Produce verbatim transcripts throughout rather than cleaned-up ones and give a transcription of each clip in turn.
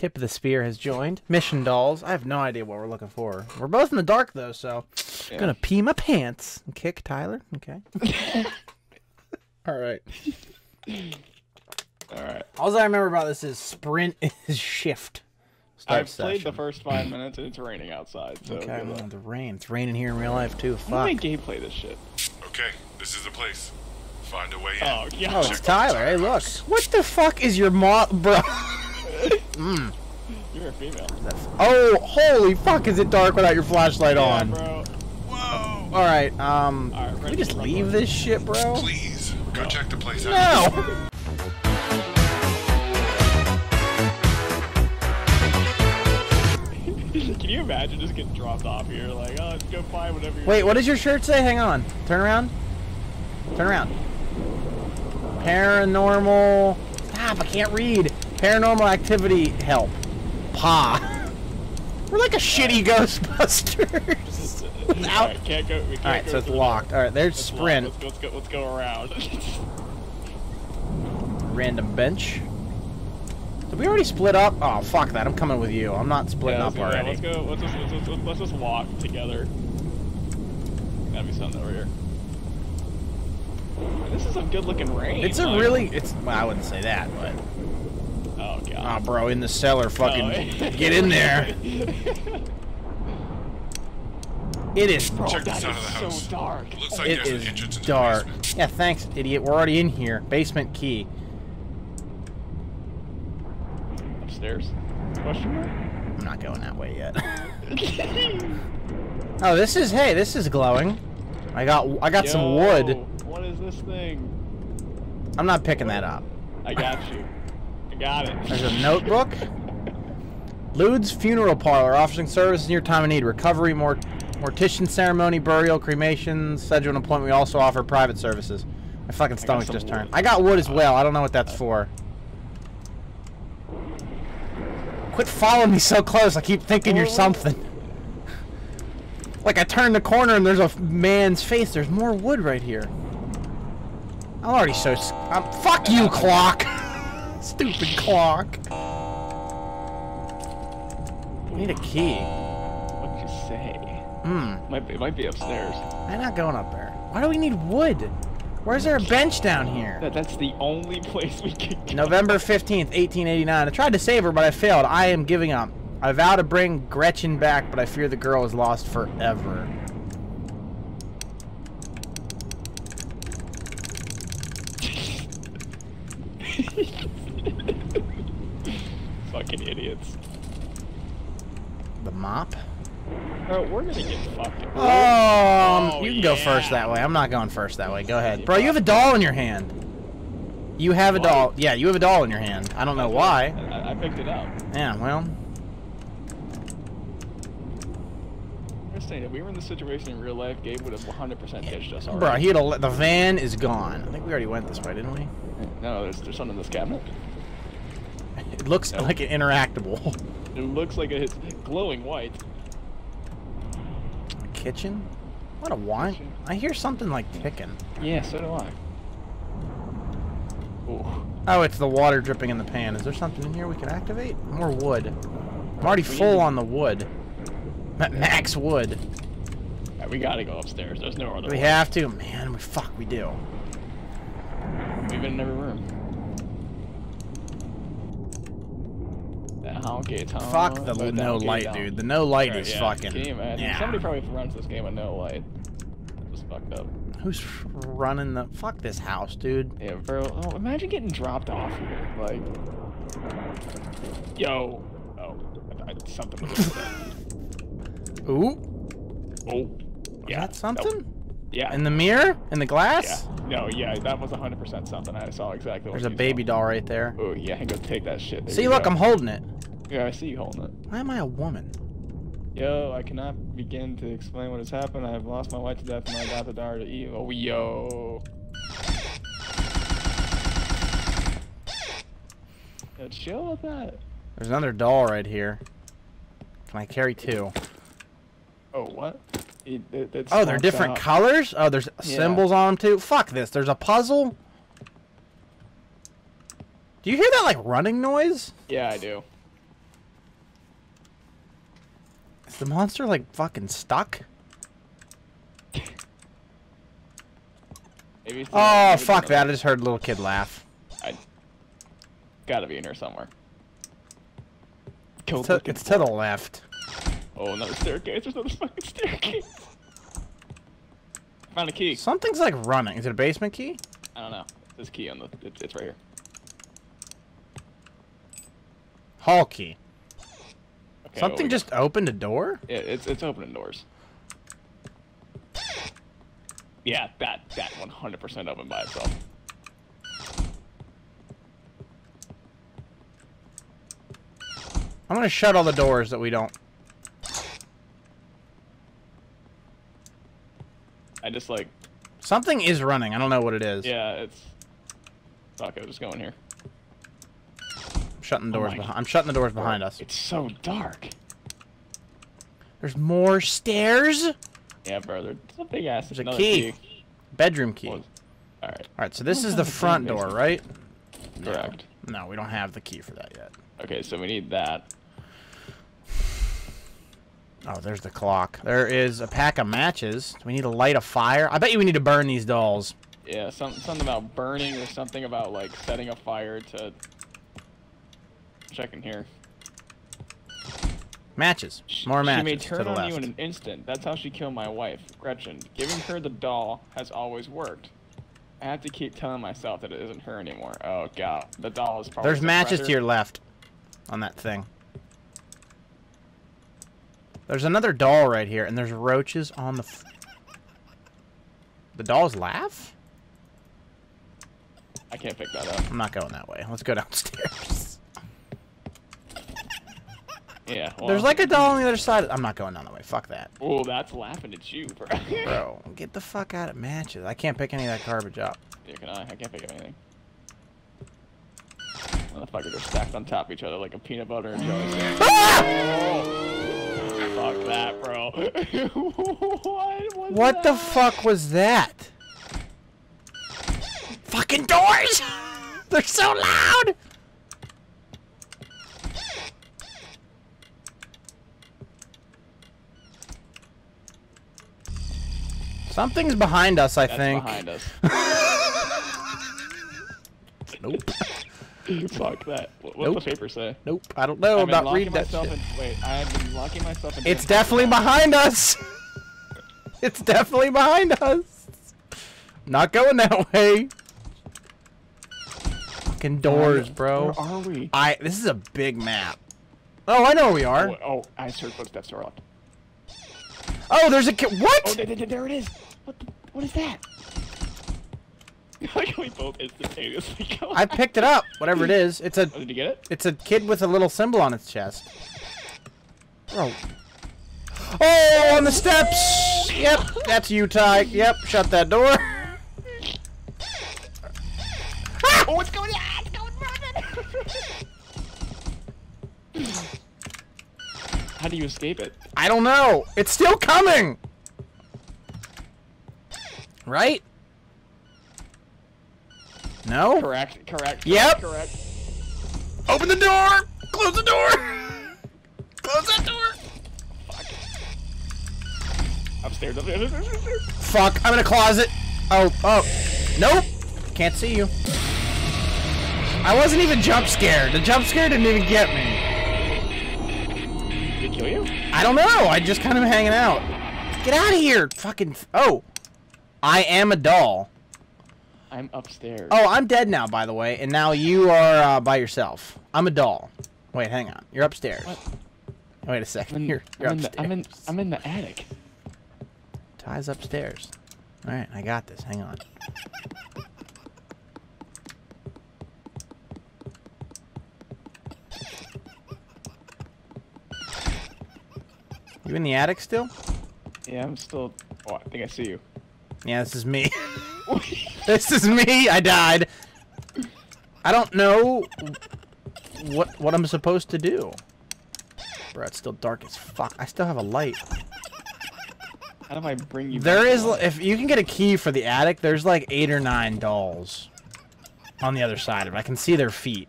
Tip of the Spear has joined. Mission Dolls. I have no idea what we're looking for. We're both in the dark, though, so yeah. I'm going to pee my pants and kick Tyler. Okay. All right. All right. All I remember about this is sprint is shift. Start I've session. played the first five minutes, and it's raining outside. So okay, I'm on the rain. It's raining here in real life, too. Fuck. How did Gabe play this shit? Okay, this is the place. Find a way in. Oh, yeah. Oh, it's Tyler. Hey, look. What the fuck is your mo- bro? Mm. You're a female. Oh, holy fuck, is it dark without your flashlight yeah, on? Bro. Whoa. All right, um, All right, can we just leave one. this shit, bro? Please, go no. check the place out. No! Can you imagine just getting dropped off here? Like, oh, let's go find whatever you're Wait, doing. What does your shirt say? Hang on. Turn around. Turn around. Paranormal. Stop, I can't read. Paranormal activity help. Pa. We're like a shitty Ghostbusters. Without... Alright, can't go, we can't All right go so it's locked. Alright, there's it's sprint. Let's go, let's go, let's go around. Random bench. Did we already split up? Oh, fuck that. I'm coming with you. I'm not splitting yeah, up go, already. Let's go. Let's just, let's, just, let's just walk together. Gotta be something over here. This is some good looking rain. It's a like... really. It's. Well, I wouldn't say that, but. Oh, God. Ah, oh, bro, in the cellar, fucking oh, hey. Get in there. It is bro, Check this out of the house. so dark. Looks like it is an dark. The yeah, thanks, idiot. We're already in here. Basement key. Upstairs? Question mark? I'm not going that way yet. Oh, this is. Hey, this is glowing. I got. I got Yo, some wood. What is this thing? I'm not picking what? that up. I got you. Got it. There's a notebook. Lude's Funeral Parlor, offering services in your time of need. Recovery, mort mortician ceremony, burial, cremation, schedule an appointment. We also offer private services. My fucking stomach just wood. turned. I got wood as well. I don't know what that's for. Quit following me so close. I keep thinking you're something. Like I turned the corner and there's a man's face. There's more wood right here. I'm already so... I'm, fuck you, clock! Stupid clock. I need a key. What'd you say? Hmm. Might be, might be upstairs. I'm not going up there. Why do we need wood? Where's there a bench down here? That, that's the only place we could go. November fifteenth, eighteen eighty-nine. I tried to save her, but I failed. I am giving up. I vow to bring Gretchen back, but I fear the girl is lost forever. Fucking idiots. The mop? Bro, we're gonna get fucked. Um, oh, you can yeah. go first that way. I'm not going first that way. Go ahead. Bro, you have a doll in your hand. You have a what? doll. Yeah, you have a doll in your hand. I don't know I why. I, I picked it up. Yeah, well. I'm saying, if we were in this situation in real life, Gabe would have one hundred percent ditched us already. Bro, he had a, the van is gone. I think we already went this way, didn't we? No, there's, there's something in this cabinet. It looks nope. like an interactable. It looks like it's glowing white. A kitchen? What a wine. Kitchen. I hear something like ticking. Yeah, so do I. Ooh. Oh, it's the water dripping in the pan. Is there something in here we can activate? More wood. I'm already full on the wood. Max wood. Right, we gotta go upstairs. There's no other. We way. have to, man. We fuck, we do. We've been in every room. Fuck the oh, no light, down. dude. The no light right, is yeah, fucking. Game, yeah. Somebody probably runs this game with no light. Just fucked up. Who's running the? Fuck this house, dude. Yeah, bro. Oh, imagine getting dropped off here. Like, yo. Oh, I, I did something. Ooh. Oh. Yeah. Is that something? Nope. Yeah. In the mirror? In the glass? Yeah. No, yeah, that was one hundred percent something. I saw exactly what There's a baby doll right there. Oh, yeah, go take that shit. There see, look, go. I'm holding it. Yeah, I see you holding it. Why am I a woman? Yo, I cannot begin to explain what has happened. I have lost my wife to death and I got the daughter to evil. Oh, yo. Yo, chill with that. There's another doll right here. Can I carry two? Oh, what? It, it, it oh, they're different out. colors? Oh, there's yeah. symbols on them, too? Fuck this. There's a puzzle? Do you hear that, like, running noise? Yeah, I do. Is the monster, like, fucking stuck? Maybe it's oh, fuck that. I just heard a little kid laugh. I gotta be in here somewhere. It's, to, it's to the left. Oh, another staircase. There's another fucking staircase. Found a key. Something's, like, running. Is it a basement key? I don't know. It's this key on the... It's, it's right here. Hall key. Okay, Something well, we just got... opened a door? Yeah, it's, it's opening doors. Yeah, that that one hundred percent open by itself. I'm gonna shut all the doors that we don't. I just like. Something is running. I don't know what it is. Yeah, it's. Fuck! I was just going here. I'm shutting the doors oh behind. I'm shutting the doors behind us. It's so dark. There's more stairs. Yeah, bro. There's a big ass. There's a key. key. Bedroom key. Well, all right. All right. So this is the front door, right? Correct. No, no, we don't have the key for that yet. Okay, so we need that. Oh, there's the clock. There is a pack of matches. Do we need to light a fire? I bet you we need to burn these dolls. Yeah, some, something about burning or something about, like, setting a fire to... Check in here. Matches. More matches. She may turn on you in an instant. That's how she killed my wife, Gretchen. Giving her the doll has always worked. I have to keep telling myself that it isn't her anymore. Oh, God. The doll is probably... There's matches to your left on that thing. There's another doll right here, and there's roaches on the... F the dolls laugh? I can't pick that up. I'm not going that way. Let's go downstairs. Yeah. Well, there's like a doll on the other side. I'm not going down that way. Fuck that. Oh, that's laughing at you, bro. Bro, get the fuck out of matches. I can't pick any of that garbage up. Yeah, can I? I can't pick up anything. Motherfuckers are stacked on top of each other like a peanut butter and jelly. Ah! Oh, fuck that, bro. What was What that? the fuck was that? Fucking doors! They're so loud! Something's behind us, I That's think. behind us. Nope. Fuck that. What, what nope. does the paper say? Nope. I don't know. I'm not reading that shit. In, wait, I have been locking myself in... It's definitely behind us! It's definitely behind us! Not going that way! Fucking doors, where, bro. Where are we? I... This is a big map. Oh, I know where we are. Oh, oh I heard footsteps to our left. Oh, there's a kid. What? Oh, there, there, there it is. What? The, what is that? We both instantaneously go. I picked it up. Whatever it is, it's a. Oh, did you get it? It's a kid with a little symbol on its chest. Bro. Oh, on the steps. Yep, that's you, Ty. Yep, shut that door. Ah! Oh, it's going. Ah, it's going, Robin. How do you escape it? I don't know. It's still coming. Right? No? Correct. Correct. correct yep. Correct. Open the door. Close the door. Close that door. Fuck. Upstairs. Upstairs. Upstairs. Fuck. I'm in a closet. Oh. Oh. Nope. Can't see you. I wasn't even jump scared. The jump scare didn't even get me. Kill you? I don't know. I just kind of hanging out. Get out of here, fucking. Oh, I am a doll. I'm upstairs. Oh, I'm dead now, by the way, and now you are uh, by yourself. I'm a doll. Wait, hang on. You're upstairs. What? Wait a second. I'm in, you're you're I'm upstairs. In the, I'm in. I'm in the attic. Ty's upstairs. All right, I got this. Hang on. You in the attic still? Yeah, I'm still... Oh, I think I see you. Yeah, this is me. This is me! I died! I don't know what what I'm supposed to do. Bro, it's still dark as fuck. I still have a light. How do I bring you There is... Down? If you can get a key for the attic, there's like eight or nine dolls on the other side of it. I can see their feet.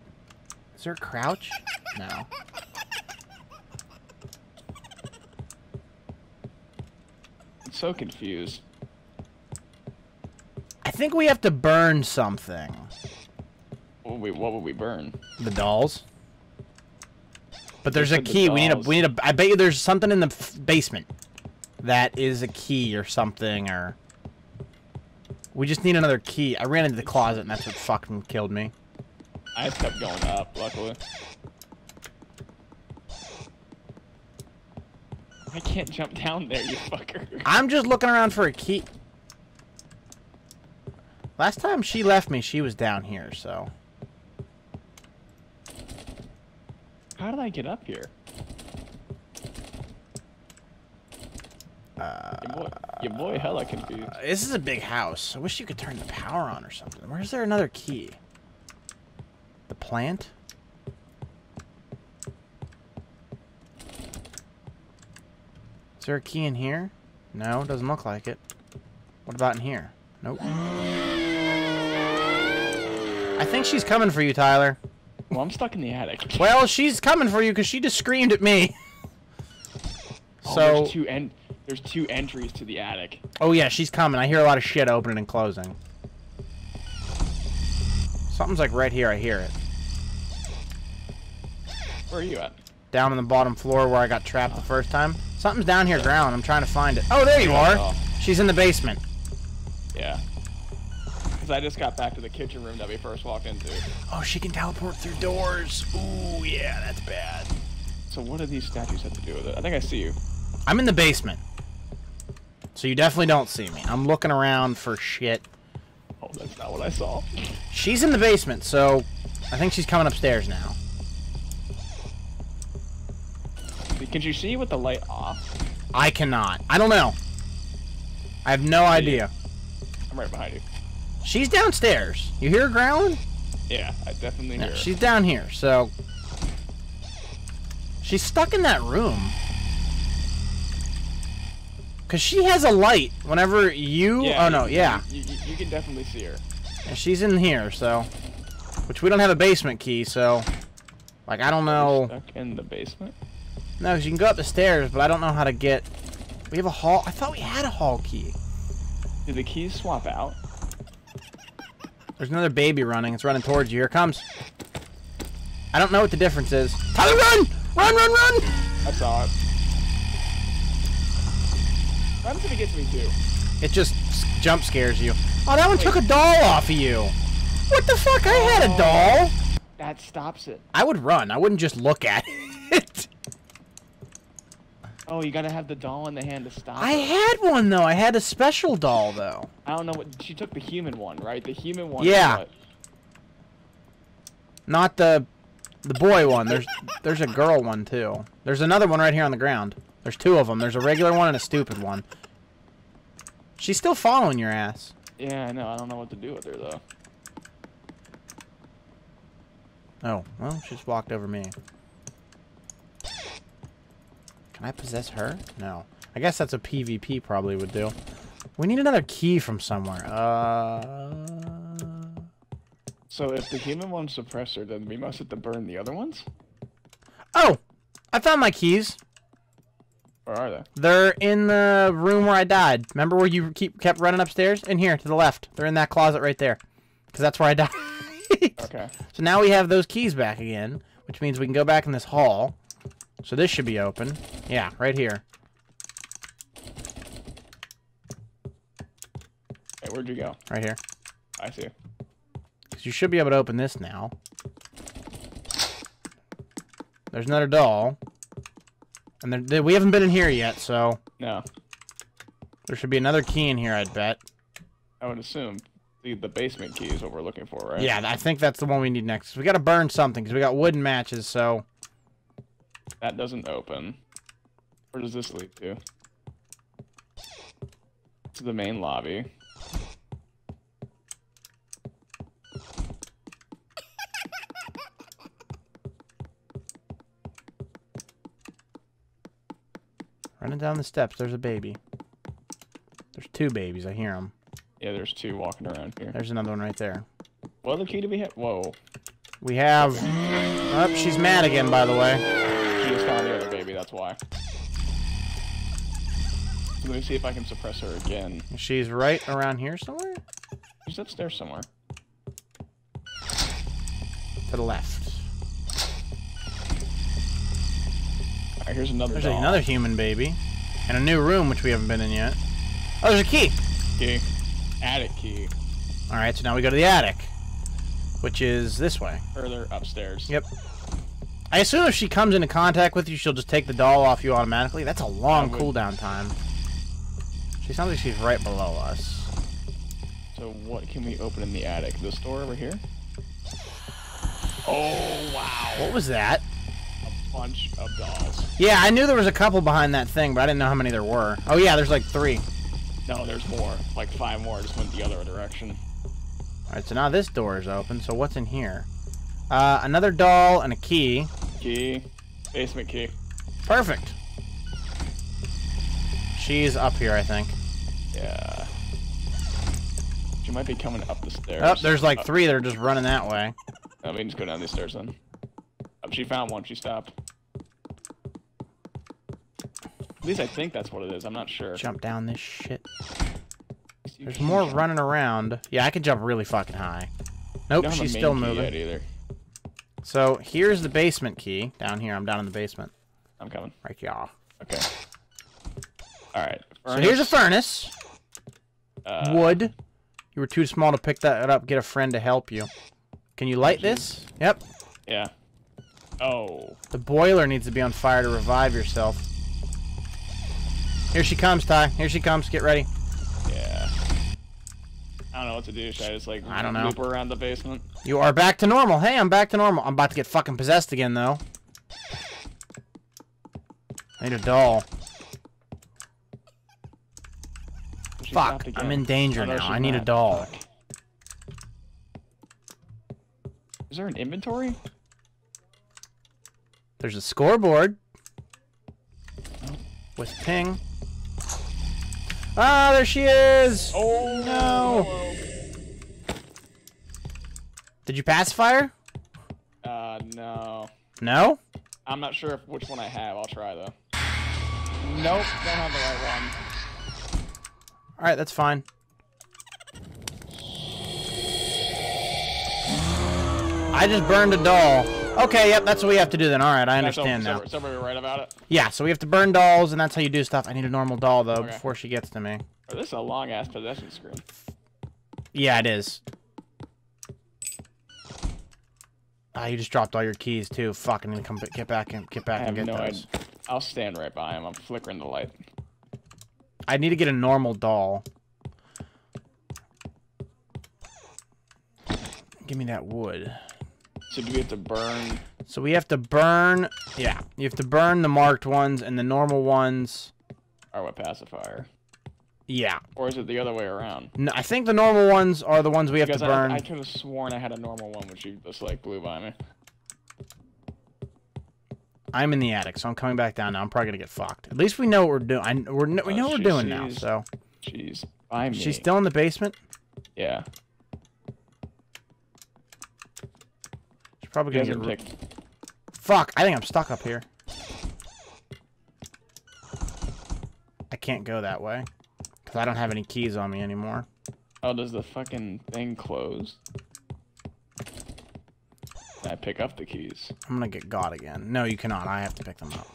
Is there a crouch? No. so confused. I think we have to burn something. What would we, what would we burn? The dolls. But there's a key. The we need a. We need a. I bet you there's something in the f basement that is a key or something, or we just need another key. I ran into the closet and that's what fucking killed me. I just kept going up, luckily. I can't jump down there, you fucker. I'm just looking around for a key. Last time she left me, she was down here, so. How did I get up here? Uh, your, boy, your boy hella confused. Uh, this is a big house. I wish you could turn the power on or something. Where's there another key? The plant? Is there a key in here? No, doesn't look like it. What about in here? Nope. I think she's coming for you, Tyler. Well, I'm stuck in the attic. Well, she's coming for you because she just screamed at me. Oh, so there's two en there's two entries to the attic. Oh yeah, she's coming. I hear a lot of shit opening and closing. Something's like right here. I hear it. Where are you at? Down on the bottom floor where I got trapped the first time. Something's down here growling. I'm trying to find it. Oh, there you are. She's in the basement. Yeah. Because I just got back to the kitchen room that we first walked into. Oh, she can teleport through doors. Ooh, yeah, that's bad. So what do these statues have to do with it? I think I see you. I'm in the basement. So you definitely don't see me. I'm looking around for shit. Oh, that's not what I saw. She's in the basement, so I think she's coming upstairs now. Can you see with the light off? I cannot. I don't know. I have no idea. I'm right behind you. She's downstairs. You hear her growling? Yeah, I definitely hear her. She's down here, so... She's stuck in that room. Because she has a light whenever you... Yeah, oh, no, yeah. You, you, you can definitely see her. And she's in here, so... Which we don't have a basement key, so... Like, I don't know... We're stuck in the basement? No, because you can go up the stairs, but I don't know how to get... We have a hall... I thought we had a hall key. Did the keys swap out? There's another baby running. It's running towards you. Here it comes. I don't know what the difference is. Tyler, run! Run, run, run! I saw it. Why does it get to me, too? It just jump scares you. Oh, that one Wait. took a doll off of you. What the fuck? I had a doll. That stops it. I would run. I wouldn't just look at it. Oh, you gotta have the doll in the hand to stop. I it. had one though. I had a special doll though. I don't know what she took the human one, right? The human one. Yeah. Not the the boy one. There's there's a girl one too. There's another one right here on the ground. There's two of them. There's a regular one and a stupid one. She's still following your ass. Yeah, I know. I don't know what to do with her though. Oh, well, she just walked over me. Can I possess her? No. I guess that's a PvP probably would do. We need another key from somewhere. Uh... So if the human one suppressed her, then we must have to burn the other ones? Oh! I found my keys. Where are they? They're in the room where I died. Remember where you keep kept running upstairs? In here, to the left. They're in that closet right there. Because that's where I died. Okay. So now we have those keys back again, which means we can go back in this hall. So this should be open. Yeah, right here. Hey, where'd you go? Right here. I see. Because you should be able to open this now. There's another doll. And there, there, we haven't been in here yet, so... No. There should be another key in here, I'd bet. I would assume. The, the basement key is what we're looking for, right? Yeah, I think that's the one we need next. We gotta burn something, because we got wooden matches, so... That doesn't open. Where does this lead to? To the main lobby. Running down the steps, there's a baby. There's two babies, I hear them. Yeah, there's two walking around here. There's another one right there. What other key do we have? Whoa. We have... Oh, she's mad again, by the way. She just found the other baby, that's why. Let me see if I can suppress her again. She's right around here somewhere? She's upstairs somewhere. To the left. Alright, here's another There's doll. another human baby. And a new room, which we haven't been in yet. Oh, there's a key! Key. Attic key. Alright, so now we go to the attic. Which is this way. Further upstairs. Yep. I assume if she comes into contact with you, she'll just take the doll off you automatically. That's a long cooldown time. She sounds like she's right below us. So what can we open in the attic? This door over here? Oh, wow. What was that? A bunch of dolls. Yeah, I knew there was a couple behind that thing, but I didn't know how many there were. Oh, yeah, there's like three. No, there's more. Like five more. I just went the other direction. All right, so now this door is open, so what's in here? Uh, another doll and a key. Key. Basement key. Perfect. She's up here, I think. Yeah. She might be coming up the stairs. Oh, there's like oh. three that are just running that way. I mean, just go down these stairs then. Oh, she found one. She stopped. At least I think that's what it is. I'm not sure. Jump down this shit. There's more running around. Yeah, I can jump really fucking high. Nope, she's still moving. Either. So here's the basement key. Down here, I'm down in the basement. I'm coming. Right, y'all. Okay. All right. Furnace. So here's a furnace. Uh, Wood. You were too small to pick that up. Get a friend to help you. Can you light this? Yep. Yeah. Oh. The boiler needs to be on fire to revive yourself. Here she comes, Ty. Here she comes. Get ready. Yeah. I don't know what to do. Should I just, like, I don't know. loop around the basement? You are back to normal. Hey, I'm back to normal. I'm about to get fucking possessed again, though. I need a doll. She Fuck. I'm in danger oh, now. I need not. a doll. Fuck. Is there an inventory? There's a scoreboard. Oh. With ping. Ah, there she is! Oh no! Did you pacify her? Uh, no. No? I'm not sure if which one I have. I'll try though. Nope, don't have the right one. All right, that's fine. I just burned a doll. Okay, yep, that's what we have to do then. All right, I understand now. So we're right about it? Yeah, so we have to burn dolls, and that's how you do stuff. I need a normal doll, though, okay. before she gets to me. Oh, this is a long-ass possession screen. Yeah, it is. Ah, oh, you just dropped all your keys, too. Fuck, I need to come, get back and get back I and get no those. Idea. I'll stand right by him. I'm flickering the light. I need to get a normal doll. Give me that wood. So do we have to burn? So we have to burn, yeah. You have to burn the marked ones and the normal ones. Are what pacifier? Yeah. Or is it the other way around? No, I think the normal ones are the ones we have because to burn. I, I could have sworn I had a normal one, which you just like blew by me. I'm in the attic, so I'm coming back down now. I'm probably gonna get fucked. At least we know what we're doing. I we're, we know oh, what we're doing now. So. Jeez. I mean. She's still in the basement. Yeah. Probably gonna get picked. Fuck! I think I'm stuck up here. I can't go that way because I don't have any keys on me anymore. Oh, does the fucking thing close? Can I pick up the keys? I'm gonna get got again. No, you cannot. I have to pick them up.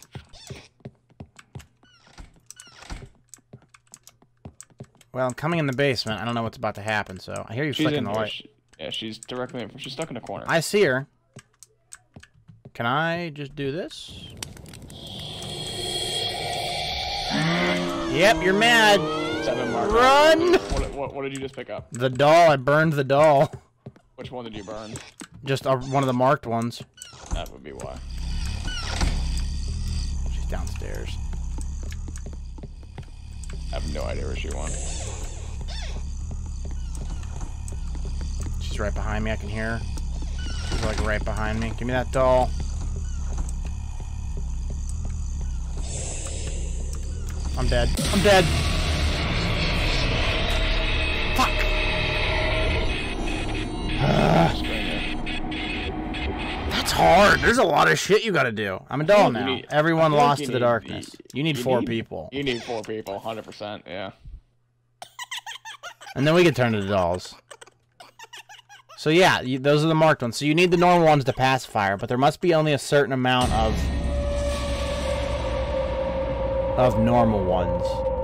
Well, I'm coming in the basement. I don't know what's about to happen, so I hear you flicking the light. Yeah, she's directly in. She's stuck in a corner. I see her. Can I just do this? Yep, you're mad. Seven mark. Run! What, what, what did you just pick up? The doll. I burned the doll. Which one did you burn? Just a, one of the marked ones. That would be why. She's downstairs. I have no idea where she went. She's right behind me. I can hear her. She's like right behind me. Give me that doll. I'm dead. I'm dead. Fuck. Uh, that's hard. hard. There's a lot of shit you gotta do. I'm a doll now. Need, Everyone lost to the need, darkness. You need you four need, people. You need four people, one hundred percent, yeah. And then we can turn to the dolls. So yeah, you, those are the marked ones. So you need the normal ones to pacifier, but there must be only a certain amount of... of normal ones.